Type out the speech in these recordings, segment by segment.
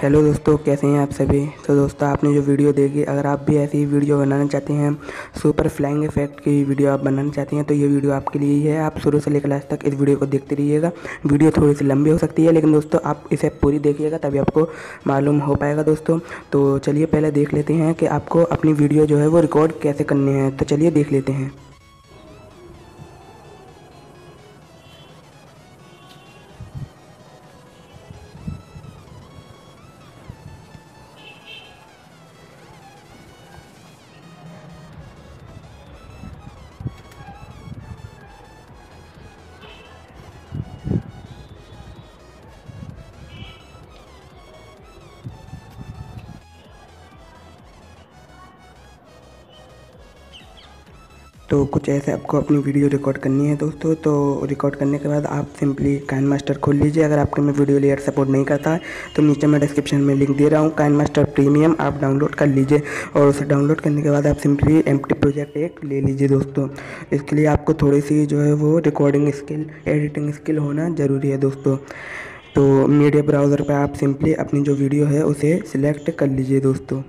Hello दोस्तों, कैसे हैं आप सभी। तो दोस्तों आपने जो वीडियो देखी, अगर आप भी ऐसी वीडियो बनाना चाहते हैं, सुपर फ्लाइंग इफेक्ट की वीडियो आप बनाना चाहते हैं, तो ये वीडियो आपके लिए ही है। आप शुरू से लेकर लास्ट तक इस वीडियो को देखते रहिएगा। वीडियो थोड़ी सी लंबी हो सकती है, लेकिन दोस्तों आप इसे पूरी देखिएगा तभी आपको मालूम हो पाएगा। दोस्तों तो चलिए पहले देख लेते हैं कि आपको अपनी वीडियो जो है वो रिकॉर्ड कैसे करनी है। तो चलिए देख लेते हैं। तो कुछ ऐसे आपको अपनी वीडियो रिकॉर्ड करनी है दोस्तों। तो रिकॉर्ड करने के बाद आप सिंपली काइनमास्टर खोल लीजिए। अगर आपके में वीडियो लेयर सपोर्ट नहीं करता है तो नीचे मैं डिस्क्रिप्शन में लिंक दे रहा हूँ, काइनमास्टर प्रीमियम आप डाउनलोड कर लीजिए। और उसे डाउनलोड करने के बाद आप सिंपली एम्प्टी प्रोजेक्ट एक ले लीजिए दोस्तों। इसके लिए आपको थोड़ी सी जो है वो रिकॉर्डिंग स्किल, एडिटिंग स्किल होना ज़रूरी है दोस्तों। तो मीडिया ब्राउज़र पर आप सिंपली अपनी जो वीडियो है उसे सिलेक्ट कर लीजिए दोस्तों।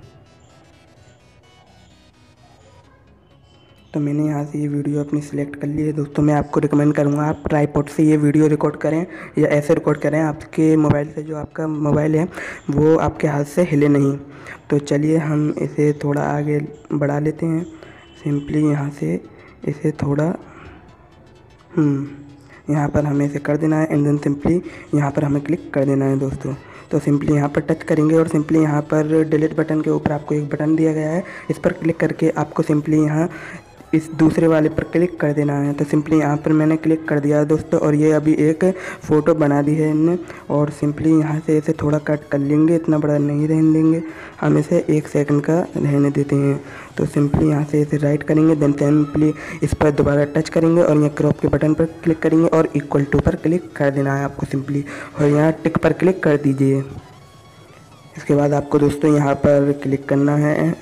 तो मैंने यहाँ से ये वीडियो अपनी सिलेक्ट कर ली है दोस्तों। मैं आपको रिकमेंड करूँगा आप ट्राईपॉड से ये वीडियो रिकॉर्ड करें या ऐसे रिकॉर्ड करें आपके मोबाइल से, जो आपका मोबाइल है वो आपके हाथ से हिले नहीं। तो चलिए हम इसे थोड़ा आगे बढ़ा लेते हैं। सिंपली यहाँ से इसे थोड़ा यहाँ पर हमें इसे कर देना है एंड देन सिंपली यहाँ पर हमें क्लिक कर देना है दोस्तों। तो सिंपली यहाँ पर टच करेंगे और सिंपली यहाँ पर डिलीट बटन के ऊपर आपको एक बटन दिया गया है, इस पर क्लिक करके आपको सिंपली यहाँ इस दूसरे वाले पर क्लिक कर देना है। तो सिंपली यहाँ पर मैंने क्लिक कर दिया है दोस्तों, और ये अभी एक फ़ोटो बना दी है इनने। और सिंपली यहाँ से इसे थोड़ा कट कर लेंगे, इतना बड़ा नहीं रहने देंगे, हम इसे 1 सेकंड का रहने देते हैं। तो सिंपली यहाँ से इसे राइट करेंगे, देन सिंपली इस पर दोबारा टच करेंगे और यहाँ क्रॉप के बटन पर क्लिक करेंगे और इक्वल टू पर क्लिक कर देना है आपको सिंपली, और यहाँ टिक पर क्लिक कर दीजिए। इसके बाद आपको दोस्तों यहाँ पर क्लिक करना है,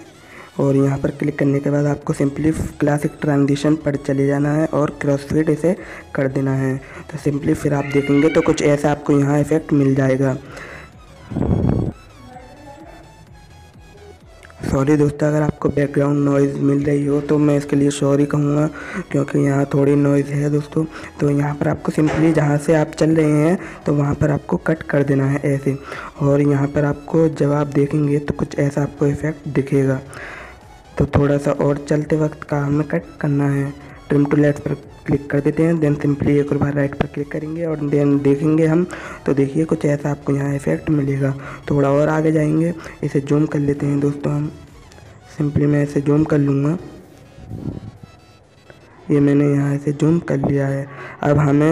और यहाँ पर क्लिक करने के बाद आपको सिंपली क्लासिक ट्रांजिशन पर चले जाना है और क्रॉसफेड इसे कर देना है। तो सिंपली फिर आप देखेंगे तो कुछ ऐसा आपको यहाँ इफ़ेक्ट मिल जाएगा। सॉरी दोस्तों अगर आपको बैकग्राउंड नॉइज़ मिल रही हो तो मैं इसके लिए सॉरी कहूँगा, क्योंकि यहाँ थोड़ी नॉइज़ है दोस्तों। तो यहाँ पर आपको सिंपली जहाँ से आप चल रहे हैं तो वहाँ पर आपको कट कर देना है ऐसे, और यहाँ पर आपको जब आप देखेंगे तो कुछ ऐसा आपको इफ़ेक्ट दिखेगा। तो थोड़ा सा और चलते वक्त का हमें कट करना है। ट्रिम टू लेफ्ट पर क्लिक कर देते हैं, देन सिंपली एक और बार राइट पर क्लिक करेंगे और देन देखेंगे हम तो देखिए कुछ ऐसा आपको यहाँ इफेक्ट मिलेगा। थोड़ा और आगे जाएंगे, इसे जूम कर लेते हैं दोस्तों। हम सिंपली मैं इसे जूम कर लूँगा, ये मैंने यहाँ इसे जूम कर लिया है। अब हमें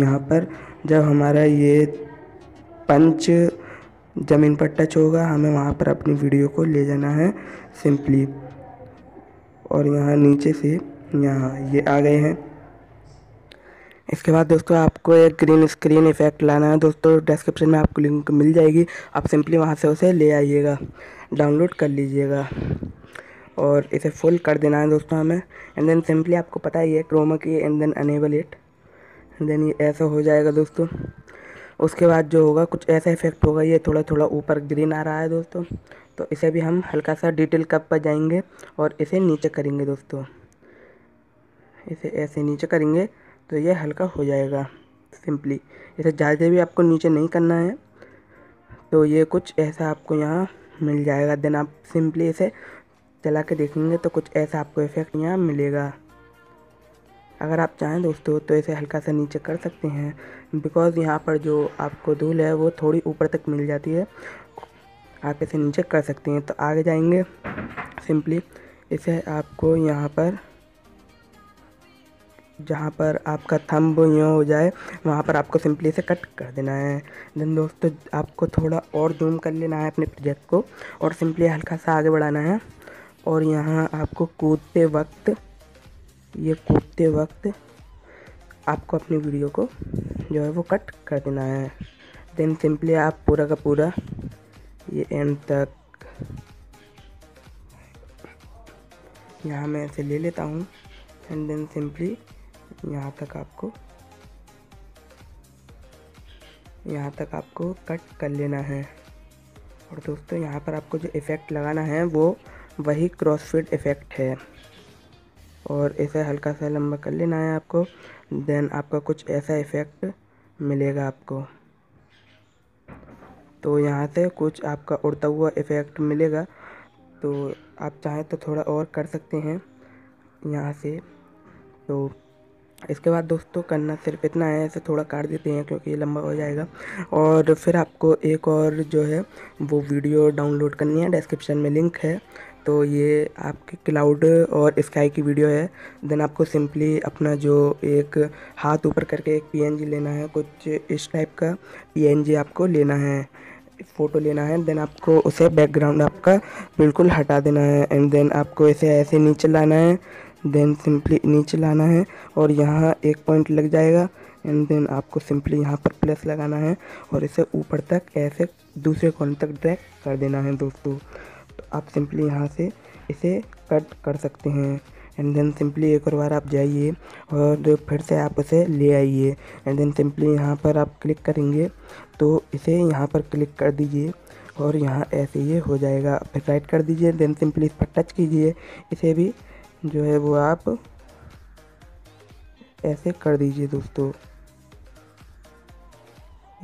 यहाँ पर जब हमारा ये पंच ज़मीन पर टच होगा हमें वहाँ पर अपनी वीडियो को ले जाना है सिंपली, और यहाँ नीचे से यहाँ ये आ गए हैं। इसके बाद दोस्तों आपको एक ग्रीन स्क्रीन इफ़ेक्ट लाना है दोस्तों, डिस्क्रिप्शन में आपको लिंक मिल जाएगी, आप सिंपली वहाँ से उसे ले आइएगा, डाउनलोड कर लीजिएगा और इसे फुल कर देना है दोस्तों हमें। एंड देन सिंपली आपको पता ही है क्रोमा की, and then enable it, and then ये ऐसा हो जाएगा दोस्तों। उसके बाद जो होगा कुछ ऐसा इफेक्ट होगा, ये थोड़ा थोड़ा ऊपर ग्रीन आ रहा है दोस्तों। तो इसे भी हम हल्का सा डिटेल कप पर जाएंगे और इसे नीचे करेंगे दोस्तों, इसे ऐसे नीचे करेंगे तो ये हल्का हो जाएगा सिंपली। इसे ज़्यादा भी आपको नीचे नहीं करना है। तो ये कुछ ऐसा आपको यहाँ मिल जाएगा, देन आप सिंपली इसे चला के देखेंगे तो कुछ ऐसा आपको इफेक्ट यहाँ मिलेगा। अगर आप चाहें दोस्तों तो इसे हल्का सा नीचे कर सकते हैं, बिकॉज़ यहाँ पर जो आपको धूल है वो थोड़ी ऊपर तक मिल जाती है, आप इसे नीचे कर सकते हैं। तो आगे जाएंगे, सिंपली इसे आपको यहाँ पर जहाँ पर आपका थंब यूँ हो जाए वहाँ पर आपको सिंपली इसे कट कर देना है। देन दोस्तों आपको थोड़ा और जूम कर लेना है अपने प्रोजेक्ट को और सिंपली हल्का सा आगे बढ़ाना है, और यहाँ आपको कूदते वक्त, ये कूदते वक्त आपको अपनी वीडियो को जो है वो कट कर देना है। देन सिंपली आप पूरा का पूरा ये एंड तक, यहाँ मैं ऐसे ले लेता हूँ एंड देन सिंपली यहाँ तक आपको कट कर लेना है। और दोस्तों यहाँ पर आपको जो इफ़ेक्ट लगाना है वो वही क्रॉसफिट इफ़ेक्ट है। और ऐसा हल्का सा लंबा कर लेना है आपको, देन आपका कुछ ऐसा इफ़ेक्ट मिलेगा आपको। तो यहाँ से कुछ आपका उड़ता हुआ इफ़ेक्ट मिलेगा, तो आप चाहें तो थोड़ा और कर सकते हैं यहाँ से। तो इसके बाद दोस्तों करना सिर्फ इतना है, ऐसे थोड़ा काट देते हैं क्योंकि ये लंबा हो जाएगा। और फिर आपको एक और जो है वो वीडियो डाउनलोड करनी है, डिस्क्रिप्शन में लिंक है। तो ये आपके क्लाउड और स्काई की वीडियो है। देन आपको सिंपली अपना जो एक हाथ ऊपर करके एक पीएनजी लेना है, कुछ इस टाइप का पीएनजी आपको लेना है, फ़ोटो लेना है। देन आपको उसे बैकग्राउंड आपका बिल्कुल हटा देना है। एंड देन आपको इसे ऐसे नीचे लाना है, देन सिंपली नीचे लाना है और यहाँ एक पॉइंट लग जाएगा। एंड देन आपको सिंपली यहाँ पर प्लस लगाना है और इसे ऊपर तक ऐसे दूसरे कोने तक ड्रैग कर देना है दोस्तों। तो आप सिंपली यहाँ से इसे कट कर सकते हैं। एंड देन सिंपली एक और बार आप जाइए और फिर से आप उसे ले आइए। एंड देन सिंपली यहाँ पर आप क्लिक करेंगे तो इसे यहाँ पर क्लिक कर दीजिए और यहाँ ऐसे ये हो जाएगा। फिर राइट कर दीजिए, देन सिंपली इस पर टच कीजिए, इसे भी जो है वो आप ऐसे कर दीजिए दोस्तों।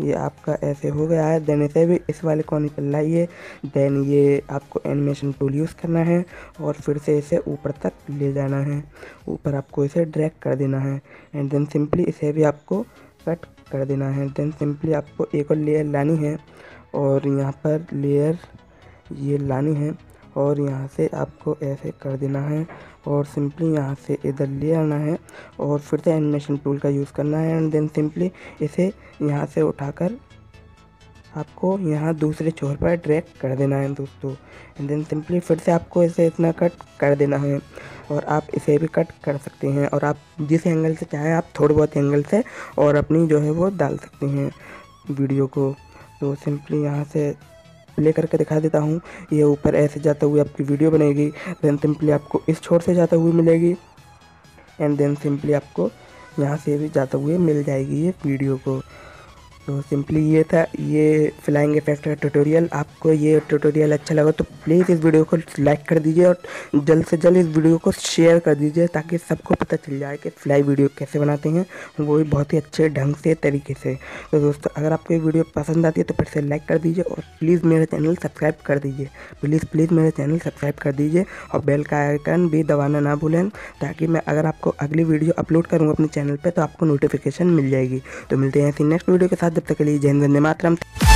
ये आपका ऐसे हो गया है। देन इसे भी इस वाले कोने पर लाइए, देन ये आपको एनिमेशन टूल यूज़ करना है और फिर से इसे ऊपर तक ले जाना है, ऊपर आपको इसे ड्रैग कर देना है। एंड देन सिंपली इसे भी आपको कट कर देना है। देन सिंपली आपको एक और लेयर लानी है और यहाँ पर लेयर ये लानी है और यहाँ से आपको ऐसे कर देना है और सिंपली यहाँ से इधर ले आना है और फिर से एनिमेशन टूल का यूज़ करना है। एंड देन सिंपली इसे यहाँ से उठाकर आपको यहाँ दूसरे छोर पर ड्रैग कर देना है दोस्तों। एंड देन सिंपली फिर से आपको इसे इतना कट कर देना है और आप इसे भी कट कर सकते हैं। और आप जिस एंगल से चाहें आप थोड़े बहुत एंगल से और अपनी जो है वो डाल सकते हैं वीडियो को। तो सिंपली यहाँ से प्ले करके दिखा देता हूँ। ये ऊपर ऐसे जाता हुआ आपकी वीडियो बनेगी, देन सिंपली आपको इस छोर से जाता हुआ मिलेगी। एंड देन सिंपली आपको यहाँ से भी जाता हुआ मिल जाएगी ये वीडियो को। तो सिंपली ये था ये फ्लाइंग इफेक्ट का ट्यूटोरियल। आपको ये ट्यूटोरियल अच्छा लगा तो प्लीज़ इस वीडियो को लाइक कर दीजिए और जल्द से जल्द इस वीडियो को शेयर कर दीजिए ताकि सबको पता चल जाए कि फ्लाई वीडियो कैसे बनाते हैं, वो भी बहुत ही अच्छे ढंग से तरीके से। तो दोस्तों अगर आपको ये वीडियो पसंद आती है तो फिर से लाइक कर दीजिए और प्लीज़ मेरा चैनल सब्सक्राइब कर दीजिए, प्लीज़ मेरा चैनल सब्सक्राइब कर दीजिए और बेल का आइकन भी दबाना ना भूलें ताकि मैं अगर आपको अगली वीडियो अपलोड करूँगा अपने चैनल पर तो आपको नोटिफिकेशन मिल जाएगी। तो मिलते हैं ऐसी नेक्स्ट वीडियो के साथ, जब तक के लिए जय हिंद, वंदे मातरम।